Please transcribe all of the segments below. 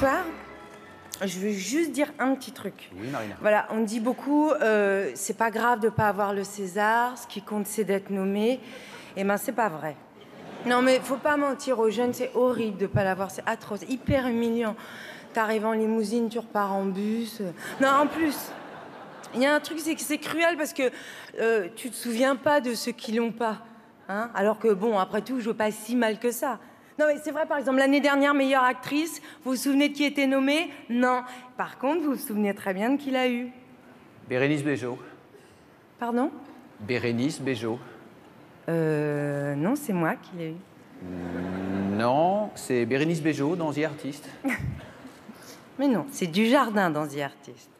Bonsoir. Je veux juste dire un petit truc. Oui, Marina. Voilà, on dit beaucoup, c'est pas grave de pas avoir le César, ce qui compte c'est d'être nommé. Eh ben, c'est pas vrai. Non, mais faut pas mentir aux jeunes, c'est horrible de pas l'avoir, c'est atroce, hyper humiliant. T'arrives en limousine, tu repars en bus. Non, en plus, il y a un truc, c'est que c'est cruel parce que tu te souviens pas de ceux qui l'ont pas. Hein? Alors que bon, après tout, je veux pas si mal que ça. Non, mais c'est vrai, par exemple, l'année dernière, meilleure actrice, vous vous souvenez de qui était nommée? Non. Par contre, vous vous souvenez très bien de qui l'a eu. Bérénice Bejo. Pardon? Bérénice Bejo. Non, c'est moi qui l'ai eu. Non, c'est Bérénice Bejo dans The Artist. Mais non, c'est du jardin dans The Artist.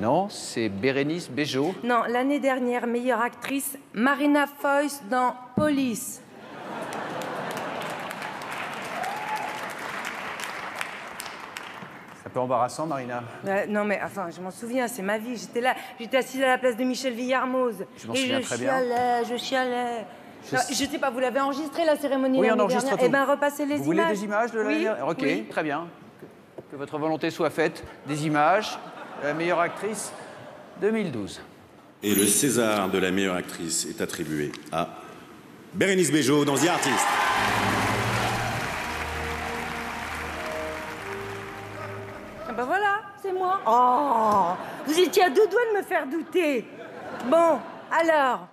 Non, c'est Bérénice Bejo. Non, l'année dernière, meilleure actrice, Marina Foïs dans Police. C'est un peu embarrassant, Marina. Non, mais enfin, je m'en souviens, c'est ma vie. J'étais là, j'étais assise à la place de Michel Villarmoz. Je m'en souviens très bien. Je chialais. Non, je sais pas, vous l'avez enregistré, la cérémonie? Oui, on enregistre tout. Eh bien, repassez les images. Vous voulez des images de l'année dernière? Ok, oui. Très bien. Que votre volonté soit faite. Des images. La meilleure actrice 2012. Et le César de la meilleure actrice est attribué à Bérénice Bejo dans The Artist. Ah ben voilà, c'est moi. Oh, vous étiez à deux doigts de me faire douter. Bon, alors...